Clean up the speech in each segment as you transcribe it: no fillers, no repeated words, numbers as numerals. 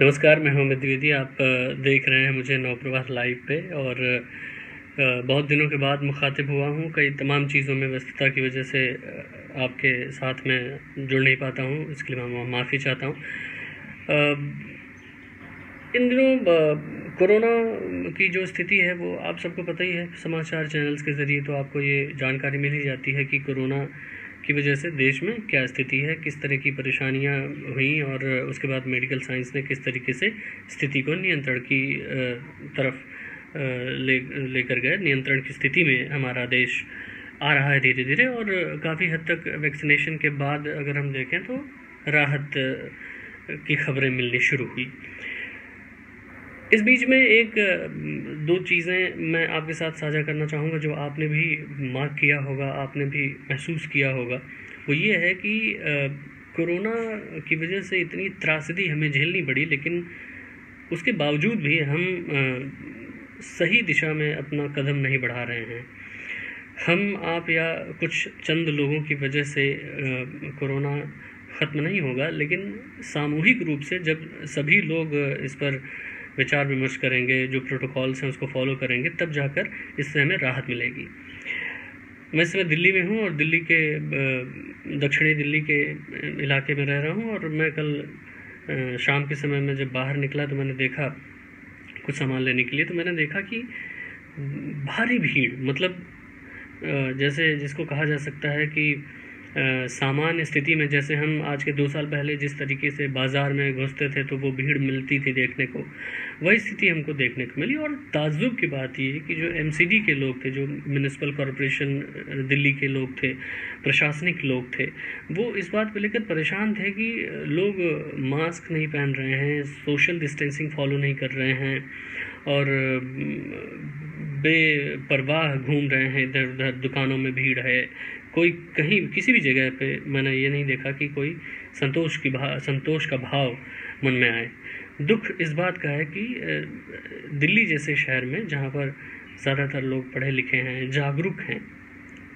नमस्कार, मैं अमित द्विवेदी। आप देख रहे हैं मुझे नवप्रवाह लाइव पे, और बहुत दिनों के बाद मुखातिब हुआ हूँ। कई तमाम चीज़ों में व्यस्तता की वजह से आपके साथ मैं जुड़ नहीं पाता हूँ, इसके लिए मैं माफ़ी चाहता हूँ। इन दिनों कोरोना की जो स्थिति है वो आप सबको पता ही है। समाचार चैनल्स के ज़रिए तो आपको ये जानकारी मिल ही जाती है कि कोरोना की वजह से देश में क्या स्थिति है, किस तरह की परेशानियां हुई, और उसके बाद मेडिकल साइंस ने किस तरीके से स्थिति को नियंत्रण की तरफ लेकर गए। नियंत्रण की स्थिति में हमारा देश आ रहा है धीरे धीरे, और काफ़ी हद तक वैक्सीनेशन के बाद अगर हम देखें तो राहत की खबरें मिलनी शुरू हुई। इस बीच में एक दो चीज़ें मैं आपके साथ साझा करना चाहूँगा जो आपने भी मार्क किया होगा, आपने भी महसूस किया होगा। वो ये है कि कोरोना की वजह से इतनी त्रासदी हमें झेलनी पड़ी, लेकिन उसके बावजूद भी हम सही दिशा में अपना कदम नहीं बढ़ा रहे हैं। हम आप या कुछ चंद लोगों की वजह से कोरोना ख़त्म नहीं होगा, लेकिन सामूहिक रूप से जब सभी लोग इस पर विचार विमर्श करेंगे, जो प्रोटोकॉल्स हैं उसको फॉलो करेंगे, तब जाकर इससे हमें राहत मिलेगी। मैं इस समय दिल्ली में हूँ और दिल्ली के दक्षिणी दिल्ली के इलाके में रह रहा हूँ, और मैं कल शाम के समय में जब बाहर निकला तो मैंने देखा कुछ सामान लेने के लिए, तो मैंने देखा कि भारी भीड़, मतलब जैसे जिसको कहा जा सकता है कि सामान्य स्थिति में जैसे हम आज के 2 साल पहले जिस तरीके से बाज़ार में घुसते थे तो वो भीड़ मिलती थी देखने को, वही स्थिति हमको देखने को मिली। और ताज्जुब की बात ये कि जो एमसीडी के लोग थे, जो म्यूनिसिपल कॉरपोरेशन दिल्ली के लोग थे, प्रशासनिक लोग थे, वो इस बात को लेकर परेशान थे कि लोग मास्क नहीं पहन रहे हैं, सोशल डिस्टेंसिंग फॉलो नहीं कर रहे हैं और बेपरवाह घूम रहे हैं इधर उधर, दुकानों में भीड़ है, कोई कहीं किसी भी जगह पे मैंने ये नहीं देखा कि कोई संतोष का भाव मन में आए। दुख इस बात का है कि दिल्ली जैसे शहर में, जहाँ पर ज़्यादातर लोग पढ़े लिखे हैं, जागरूक हैं।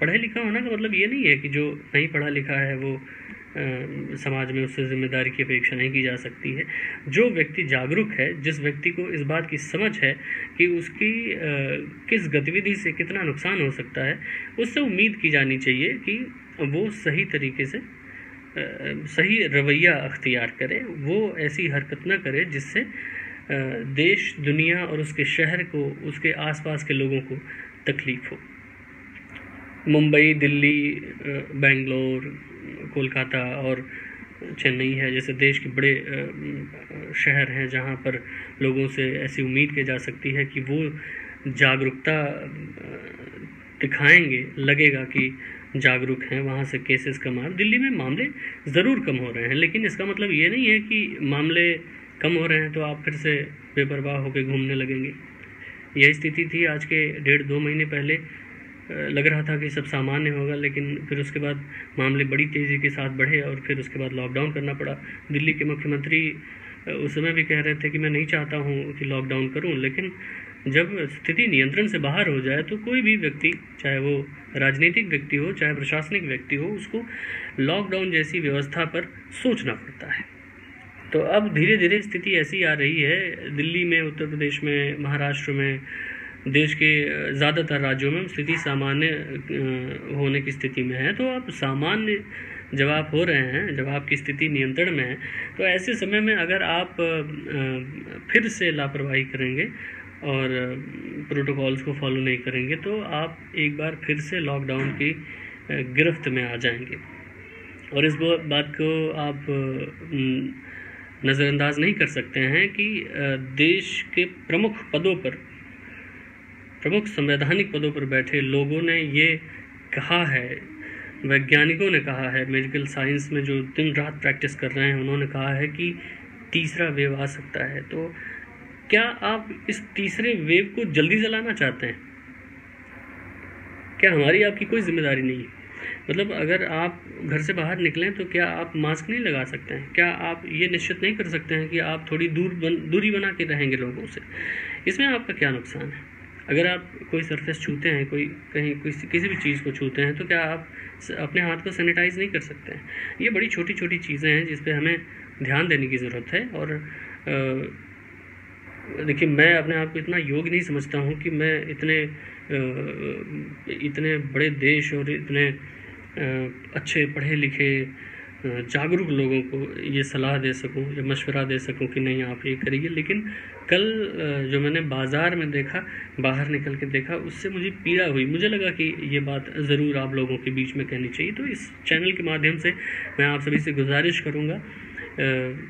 पढ़े लिखा होना का मतलब ये नहीं है कि जो नहीं पढ़ा लिखा है वो समाज में उससे जिम्मेदारी की अपेक्षा नहीं की जा सकती है। जो व्यक्ति जागरूक है, जिस व्यक्ति को इस बात की समझ है कि उसकी किस गतिविधि से कितना नुकसान हो सकता है, उससे उम्मीद की जानी चाहिए कि वो सही तरीके से सही रवैया अख्तियार करे, वो ऐसी हरकत न करे जिससे देश, दुनिया और उसके शहर को, उसके आसपास के लोगों को तकलीफ हो। मुंबई, दिल्ली, बेंगलोर, कोलकाता और चेन्नई है जैसे देश के बड़े शहर हैं, जहां पर लोगों से ऐसी उम्मीद की जा सकती है कि वो जागरूकता दिखाएंगे, लगेगा कि जागरूक हैं, वहां से केसेस कम आ रहे हैं। दिल्ली में मामले ज़रूर कम हो रहे हैं, लेकिन इसका मतलब ये नहीं है कि मामले कम हो रहे हैं तो आप फिर से बेपरवाह होकर घूमने लगेंगे। यही स्थिति थी आज के 1.5-2 महीने पहले, लग रहा था कि सब सामान्य होगा, लेकिन फिर उसके बाद मामले बड़ी तेज़ी के साथ बढ़े और फिर उसके बाद लॉकडाउन करना पड़ा। दिल्ली के मुख्यमंत्री उस समय भी कह रहे थे कि मैं नहीं चाहता हूँ कि लॉकडाउन करूँ, लेकिन जब स्थिति नियंत्रण से बाहर हो जाए तो कोई भी व्यक्ति, चाहे वो राजनीतिक व्यक्ति हो, चाहे प्रशासनिक व्यक्ति हो, उसको लॉकडाउन जैसी व्यवस्था पर सोचना पड़ता है। तो अब धीरे धीरे स्थिति ऐसी आ रही है दिल्ली में, उत्तर प्रदेश में, महाराष्ट्र में, देश के ज़्यादातर राज्यों में स्थिति सामान्य होने की स्थिति में है। तो आप सामान्य जब आप हो रहे हैं, जब आपकी स्थिति नियंत्रण में है, तो ऐसे समय में अगर आप फिर से लापरवाही करेंगे और प्रोटोकॉल्स को फॉलो नहीं करेंगे तो आप एक बार फिर से लॉकडाउन की गिरफ्त में आ जाएंगे। और इस बात को आप नज़रअंदाज नहीं कर सकते हैं कि देश के प्रमुख पदों पर, प्रमुख संवैधानिक पदों पर बैठे लोगों ने ये कहा है, वैज्ञानिकों ने कहा है, मेडिकल साइंस में जो दिन रात प्रैक्टिस कर रहे हैं उन्होंने कहा है कि तीसरा वेव आ सकता है। तो क्या आप इस तीसरे वेव को जल्दी चलाना चाहते हैं? क्या हमारी आपकी कोई जिम्मेदारी नहीं है? मतलब अगर आप घर से बाहर निकलें तो क्या आप मास्क नहीं लगा सकते हैं? क्या आप ये निश्चित नहीं कर सकते हैं कि आप थोड़ी दूरी बना के रहेंगे लोगों से? इसमें आपका क्या नुकसान है? अगर आप कोई सरफेस छूते हैं, कोई कहीं किसी भी चीज़ को छूते हैं, तो क्या आप अपने हाथ को सैनिटाइज़ नहीं कर सकते हैं? ये बड़ी छोटी छोटी चीज़ें हैं जिस पे हमें ध्यान देने की ज़रूरत है, और देखिए, मैं अपने आप को इतना योग्य नहीं समझता हूँ कि मैं इतने बड़े देश और इतने अच्छे पढ़े लिखे जागरूक लोगों को ये सलाह दे सकूं या मशवरा दे सकूं कि नहीं आप ये करिए। लेकिन कल जो मैंने बाज़ार में देखा, बाहर निकल के देखा, उससे मुझे पीड़ा हुई। मुझे लगा कि ये बात ज़रूर आप लोगों के बीच में कहनी चाहिए। तो इस चैनल के माध्यम से मैं आप सभी से गुजारिश करूँगा,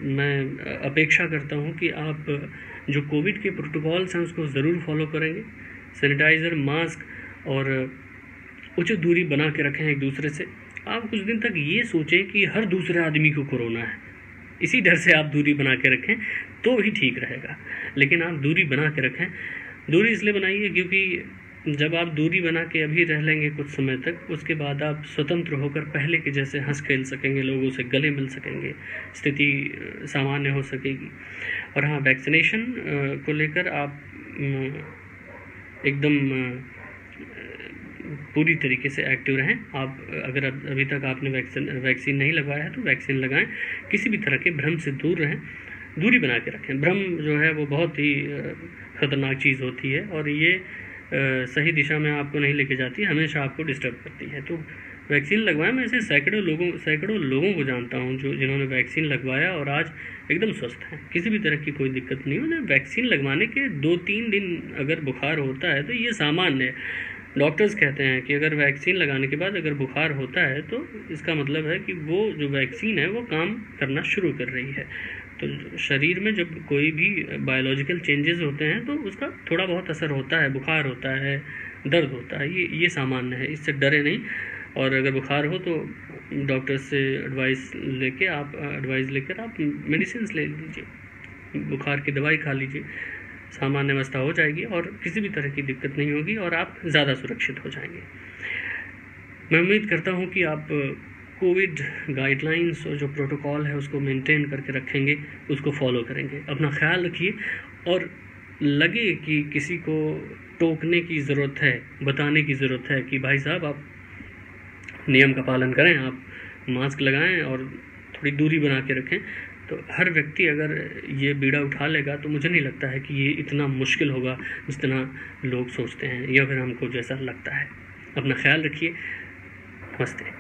मैं अपेक्षा करता हूँ कि आप जो कोविड के प्रोटोकॉल्स हैं उसको ज़रूर फॉलो करेंगे। सैनिटाइज़र, मास्क और उचित दूरी बना के रखें एक दूसरे से। आप कुछ दिन तक ये सोचें कि हर दूसरे आदमी को कोरोना है, इसी डर से आप दूरी बना के रखें तो ही ठीक रहेगा। लेकिन आप दूरी बना के रखें। दूरी इसलिए बनाइए क्योंकि जब आप दूरी बना के अभी रह लेंगे कुछ समय तक, उसके बाद आप स्वतंत्र होकर पहले के जैसे हंस खेल सकेंगे, लोगों से गले मिल सकेंगे, स्थिति सामान्य हो सकेगी। और हाँ, वैक्सीनेशन को लेकर आप एकदम पूरी तरीके से एक्टिव रहें। आप अगर अभी तक आपने वैक्सीन नहीं लगवाया है तो वैक्सीन लगाएं। किसी भी तरह के भ्रम से दूर रहें, दूरी बना के रखें। भ्रम जो है वो बहुत ही ख़तरनाक चीज़ होती है और ये सही दिशा में आपको नहीं लेके जाती, हमेशा आपको डिस्टर्ब करती है। तो वैक्सीन लगवाएं। मैं ऐसे सैकड़ों लोगों को जानता हूँ जिन्होंने वैक्सीन लगवाया और आज एकदम स्वस्थ हैं, किसी भी तरह की कोई दिक्कत नहीं। उन्हें वैक्सीन लगवाने के 2-3 दिन अगर बुखार होता है तो ये सामान्य है। डॉक्टर्स कहते हैं कि अगर वैक्सीन लगाने के बाद अगर बुखार होता है तो इसका मतलब है कि वो जो वैक्सीन है वो काम करना शुरू कर रही है। तो शरीर में जब कोई भी बायोलॉजिकल चेंजेस होते हैं तो उसका थोड़ा बहुत असर होता है। बुखार होता है, दर्द होता है, ये सामान्य है, इससे डरे नहीं। और अगर बुखार हो तो डॉक्टर से एडवाइस लेकर आप मेडिसिन ले लीजिए, बुखार की दवाई खा लीजिए, सामान्य अवस्था हो जाएगी और किसी भी तरह की दिक्कत नहीं होगी और आप ज़्यादा सुरक्षित हो जाएंगे। मैं उम्मीद करता हूँ कि आप कोविड गाइडलाइंस और जो प्रोटोकॉल है उसको मेंटेन करके रखेंगे, उसको फॉलो करेंगे। अपना ख्याल रखिए और लगे कि किसी को टोकने की ज़रूरत है, बताने की ज़रूरत है कि भाई साहब आप नियम का पालन करें, आप मास्क लगाएं और थोड़ी दूरी बना के रखें। तो हर व्यक्ति अगर ये बीड़ा उठा लेगा तो मुझे नहीं लगता है कि ये इतना मुश्किल होगा जितना लोग सोचते हैं या फिर हमको जैसा लगता है। अपना ख्याल रखिए। नमस्ते।